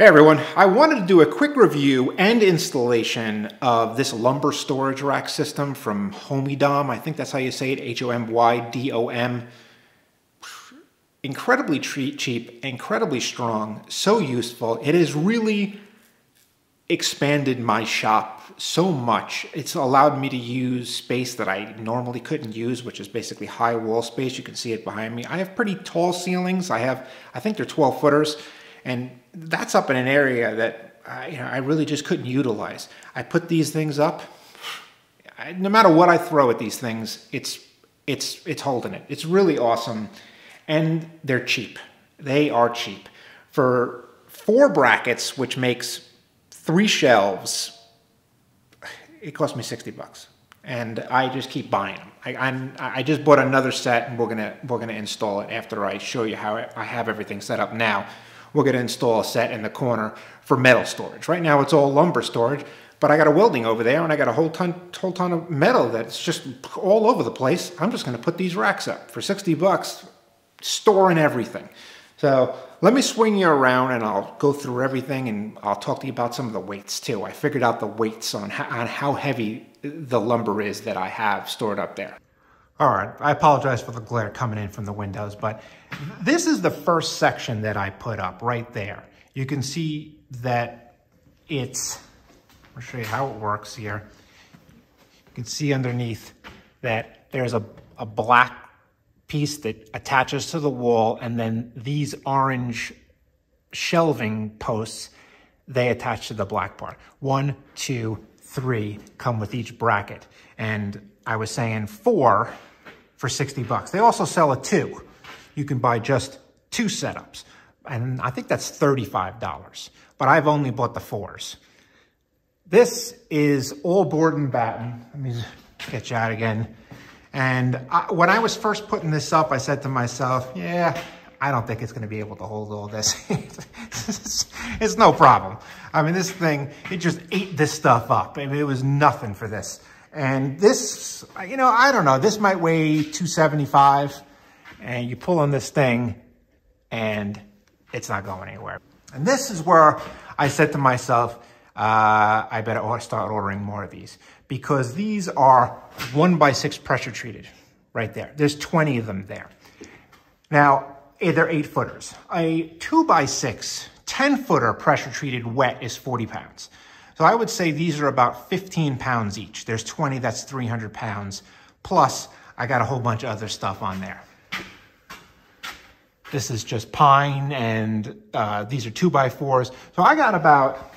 Hey everyone, I wanted to do a quick review and installation of this lumber storage rack system from HomyDom. I think that's how you say it, HomyDom. Incredibly cheap, incredibly strong, so useful. It has really expanded my shop so much. It's allowed me to use space that I normally couldn't use, which is basically high wall space. You can see it behind me. I have pretty tall ceilings. I think they're 12 footers. And that's up in an area that I really just couldn't utilize. I put these things up. No matter what I throw at these things, it's holding it. It's really awesome, and they're cheap. They are cheap for 4 brackets, which makes 3 shelves. It cost me $60, and I just keep buying them. I just bought another set, and we're gonna install it after I show you how I have everything set up now. We're going to install a set in the corner for metal storage. Right now it's all lumber storage, but I got a welding over there and I got a whole ton of metal that's just all over the place. I'm just going to put these racks up for $60, storing everything. So let me swing you around and I'll go through everything and I'll talk to you about some of the weights too. I figured out the weights on how heavy the lumber is that I have stored up there. All right, I apologize for the glare coming in from the windows, but this is the first section that I put up right there. You can see that I'll show you how it works here. You can see underneath that there's a black piece that attaches to the wall, and then these orange shelving posts, they attach to the black part. 1, 2, 3 come with each bracket. And I was saying 4 for $60. They also sell a 2. You can buy just 2 setups, and I think that's $35, but I've only bought the 4s. This is all board and batten. Let me get you out again. And when I was first putting this up, I said to myself, yeah, I don't think it's going to be able to hold all this. It's no problem. I mean, this thing, it just ate this stuff up. I mean, it was nothing for this. And this, you know, I don't know, this might weigh 275, and you pull on this thing and it's not going anywhere. And this is where I said to myself, I better start ordering more of these, because these are 1x6 pressure treated right there. There's 20 of them there. Now, they're 8 footers. A 2x6, 10 footer pressure treated wet is 40 pounds. So I would say these are about 15 pounds each. There's 20, that's 300 pounds. Plus, I got a whole bunch of other stuff on there. This is just pine, and these are 2x4s. So I got about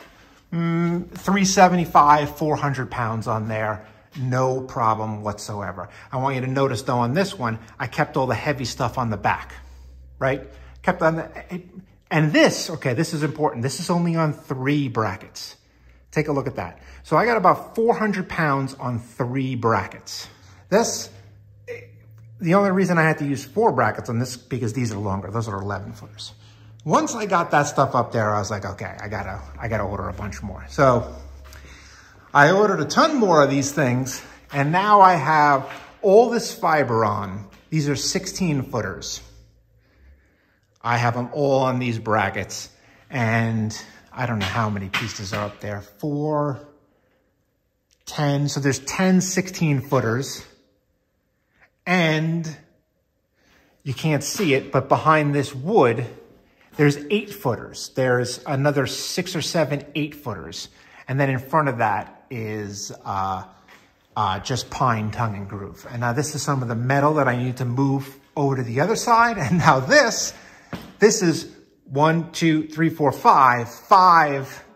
375, 400 pounds on there. No problem whatsoever. I want you to notice though on this one, I kept all the heavy stuff on the back, right? Kept on the, and this, okay, this is important. This is only on 3 brackets. Take a look at that. So I got about 400 pounds on 3 brackets. This, the only reason I had to use 4 brackets on this, because these are longer. Those are 11 footers. Once I got that stuff up there, I was like, okay, I gotta order a bunch more. So I ordered a ton more of these things, and now I have all this fiber on. These are 16 footers. I have them all on these brackets, and I don't know how many pieces are up there. 4, 10. So there's 10 16 footers. And you can't see it, but behind this wood, there's 8 footers. There's another 6 or 7 8 footers. And then in front of that is just pine, tongue, and groove. And now this is some of the metal that I need to move over to the other side. And now this is 5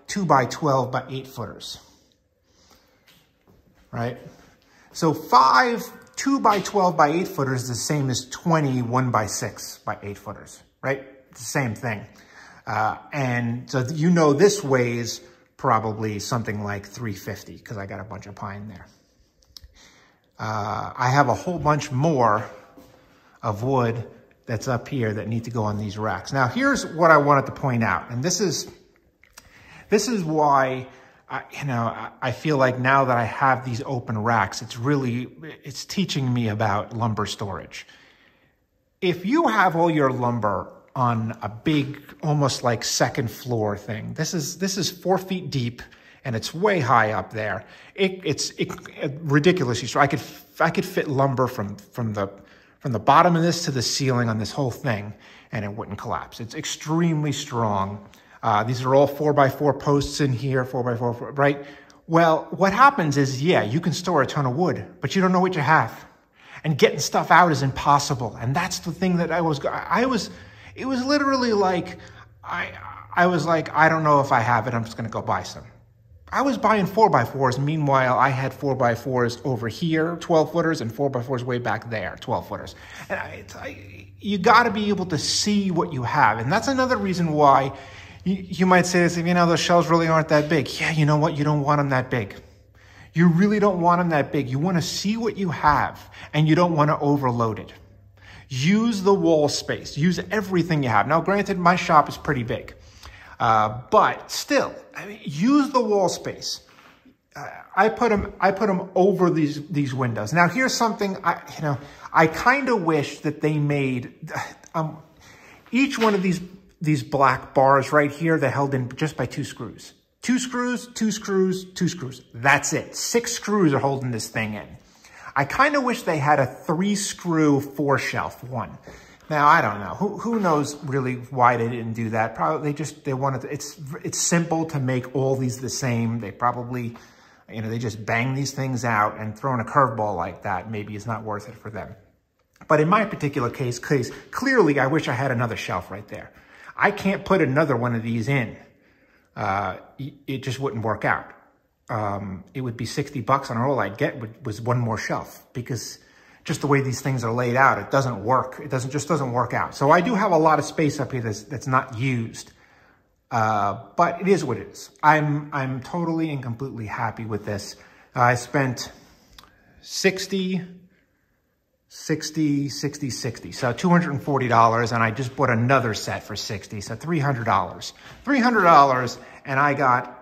2x12x8 footers, right? So 5 2x12x8 footers is the same as 20 1x6x8 footers, right? It's the same thing. And so you know this weighs probably something like 350, because I got a bunch of pine there. I have a whole bunch more of wood that's up here that need to go on these racks. Now, here's what I wanted to point out. And this is why I feel like now that I have these open racks, it's teaching me about lumber storage. If you have all your lumber on a big, almost like second floor thing. This is 4 feet deep, and it's way high up there. It's ridiculously strong. I could fit lumber from the bottom of this to the ceiling on this whole thing, and it wouldn't collapse. It's extremely strong. These are all 4x4 posts in here, 4x4, right? Well, what happens is, yeah, you can store a ton of wood, but you don't know what you have. And getting stuff out is impossible. And that's the thing that it was literally like, I was like, I don't know if I have it. I'm just going to go buy some. I was buying 4x4s. Meanwhile, I had 4x4s over here, 12-footers, and 4x4s way back there, 12-footers. And you got to be able to see what you have. And that's another reason why you might say this, you know, those shelves really aren't that big. Yeah, you know what? You don't want them that big. You really don't want them that big. You want to see what you have, and you don't want to overload it. Use the wall space. Use everything you have. Now, granted, my shop is pretty big. But still, I mean, use the wall space. I put them over these windows. Now, here's something I kind of wish that they made. Each one of these black bars right here, they're held in just by two screws. Two screws, two screws, two screws. That's it. 6 screws are holding this thing in. I kind of wish they had a 3-screw, 4-shelf one. Now, I don't know. Who knows really why they didn't do that? Probably they wanted to, it's simple to make all these the same. They probably, you know, they just bang these things out, and throwing a curveball like that maybe is not worth it for them. But in my particular case, clearly I wish I had another shelf right there. I can't put another one of these in. It just wouldn't work out. It would be $60, and all I'd get was one more shelf, because just the way these things are laid out, it doesn't work. It just doesn't work out. So I do have a lot of space up here that's not used, but it is what it is. I'm totally and completely happy with this. I spent 60, so $240, and I just bought another set for 60, so $300, and I got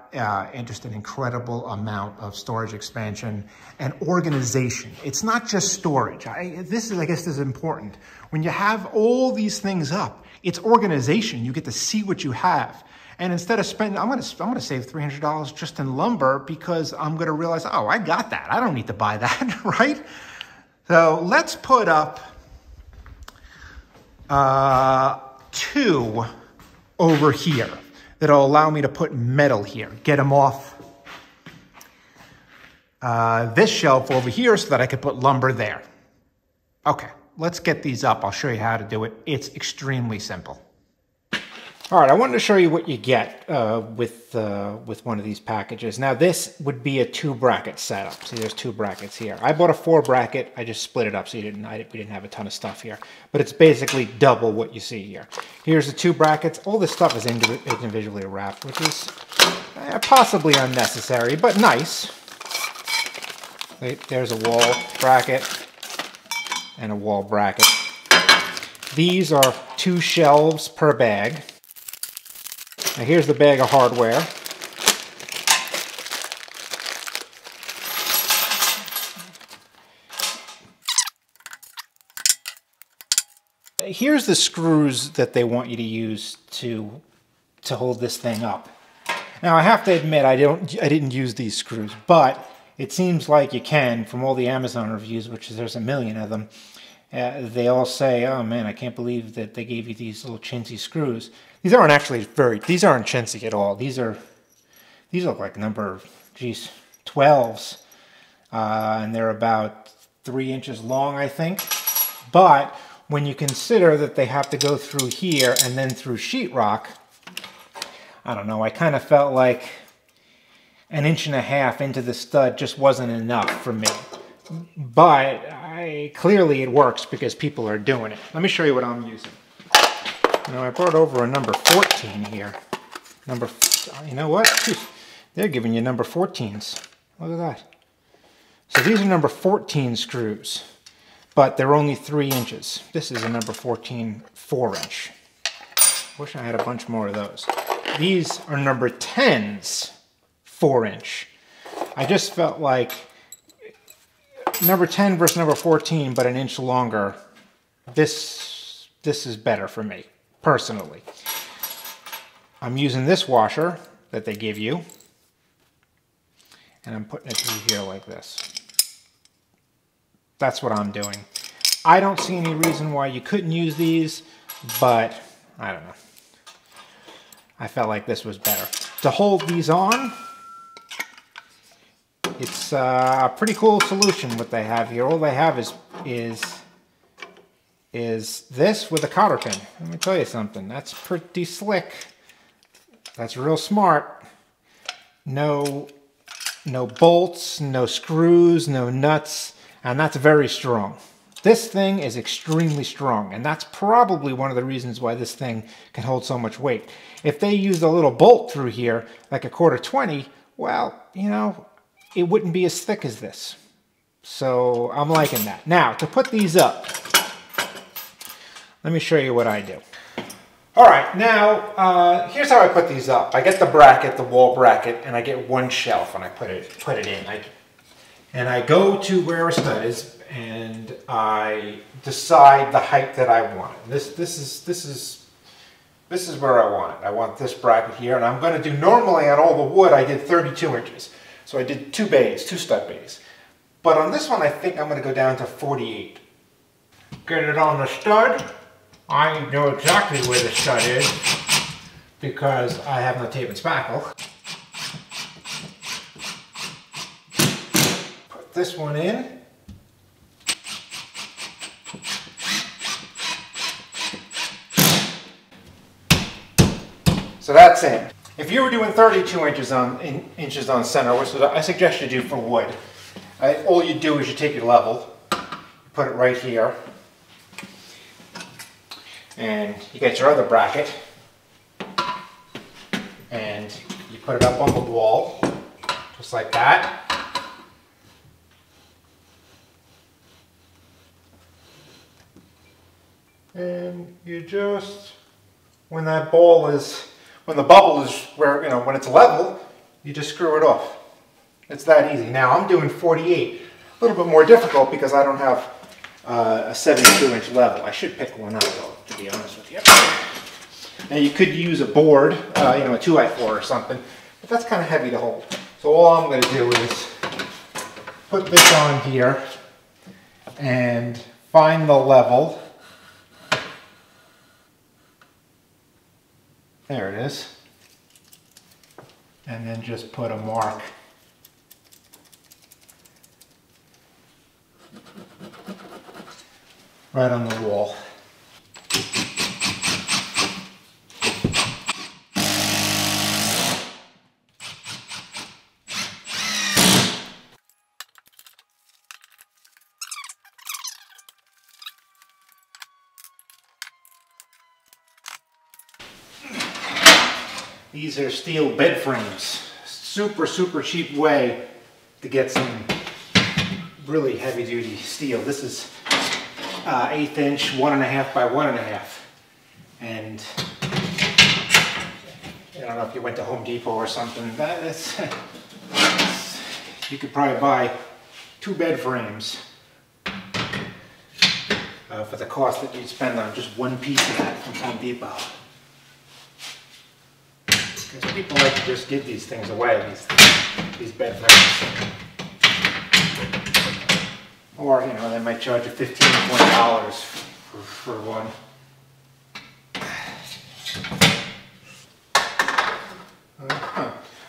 just an incredible amount of storage expansion and organization. It's not just storage. I guess this is important. When you have all these things up, it's organization. You get to see what you have. And instead of spending, I'm gonna save $300 just in lumber, because I'm gonna realize, oh, I got that. I don't need to buy that, right? So let's put up 2 over here that'll allow me to put metal here, get them off this shelf over here so that I could put lumber there. Okay, let's get these up. I'll show you how to do it. It's extremely simple. All right, I wanted to show you what you get with one of these packages. Now, this would be a 2-bracket setup. See, there's 2 brackets here. I bought a 4-bracket. I just split it up so we didn't have a ton of stuff here. But it's basically double what you see here. Here's the 2 brackets. All this stuff is individually wrapped, which is possibly unnecessary, but nice. There's a wall bracket and a wall bracket. These are 2 shelves per bag. Now here's the bag of hardware. Here's the screws that they want you to use to hold this thing up. Now I have to admit I didn't use these screws, but it seems like you can from all the Amazon reviews, which is there's a million of them. They all say, oh man, I can't believe that they gave you these little chintzy screws. These aren't actually these aren't chintzy at all. These look like number, geez, 12s. And they're about 3 inches long, I think. But when you consider that they have to go through here and then through sheetrock, I don't know, I kind of felt like 1.5 inches into the stud just wasn't enough for me. But clearly it works because people are doing it. Let me show you what I'm using. Now I brought over a number 14 here. You know what? They're giving you number 14s. Look at that. So these are number 14 screws, but they're only 3 inches. This is a number 14 4-inch. Wish I had a bunch more of those. These are number 10s 4-inch. I just felt like number 10 versus number 14, but 1 inch longer. This is better for me personally. I'm using this washer that they give you, and I'm putting it through here like this. That's what I'm doing. I don't see any reason why you couldn't use these, but I don't know. I felt like this was better. To hold these on, it's a pretty cool solution what they have here. All they have is this with a cotter pin. Let me tell you something, that's pretty slick. That's real smart. No bolts, no screws, no nuts, and that's very strong. This thing is extremely strong, and that's probably one of the reasons why this thing can hold so much weight. If they used a little bolt through here, like a ⅛, well, you know, it wouldn't be as thick as this. So I'm liking that. Now, to put these up, let me show you what I do. All right, now, here's how I put these up. I get the bracket, the wall bracket, and I get one shelf, and I put it in. And I go to where a stud is, and I decide the height that I want. This is where I want it. I want this bracket here, and I'm going to do, normally on all the wood, I did 32 inches. So I did two stud bays. But on this one, I think I'm going to go down to 48. Get it on the stud. I know exactly where the stud is because I have no tape and spackle. Put this one in. So that's it. If you were doing 32 inches on center, which is what I suggest you do for wood, all you do is you take your level, put it right here, and you get your other bracket, and you put it up on the wall, just like that. And you just, when the bubble is where, you know, when it's level, you just screw it off. It's that easy. Now I'm doing 48. A little bit more difficult because I don't have a 72-inch level. I should pick one up, though, to be honest with you. Now you could use a board, you know, a 2x4 or something, but that's kind of heavy to hold. So all I'm going to do is put this on here and find the level. There it is. And then just put a mark. Right on the wall. These are steel bed frames. Super, super cheap way to get some really heavy duty steel. This is 1/8 inch, 1.5 by 1.5, and I don't know if you went to Home Depot or something. You could probably buy 2 bed frames for the cost that you'd spend on just one piece of that from Home Depot. Because people like to just give these things away, these bed frames. Or, you know, they might charge you $15 or $20 for one.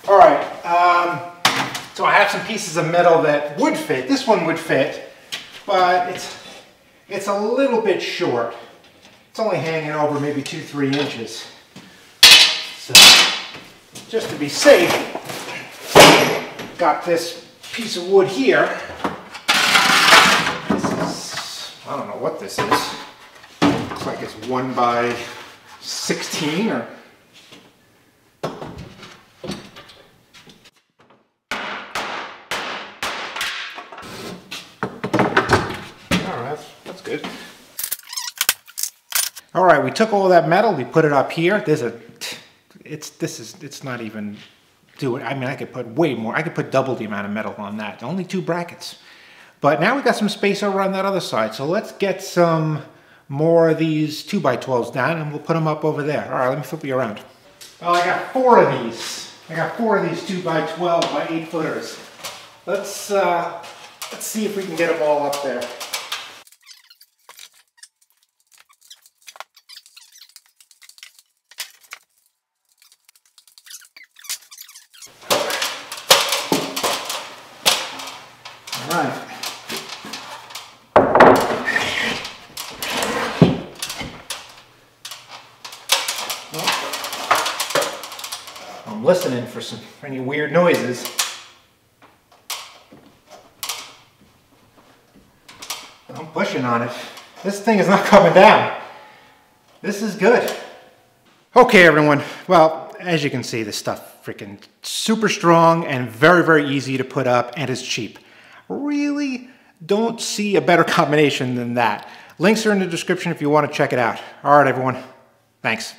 All right, so I have some pieces of metal that would fit. This one would fit, but it's a little bit short. It's only hanging over maybe 2-3 inches. So, just to be safe, got this piece of wood here. I don't know what this is. Looks like it's 1 by 16 or... Alright, that's good. Alright, we took all that metal, we put it up here. It's not even doing, I mean, I could put way more. I could put double the amount of metal on that. Only 2 brackets. But now we've got some space over on that other side, so let's get some more of these 2x12s down and we'll put them up over there. All right, let me flip you around. Well, I got four of these. I got four of these 2x12 by 8 footers. Let's see if we can get them all up there. I'm listening for any weird noises. I'm pushing on it. This thing is not coming down. This is good. Okay, everyone. Well, as you can see, this stuff freaking super strong and very, very easy to put up, and it's cheap. Really don't see a better combination than that. Links are in the description if you want to check it out. All right, everyone. Thanks.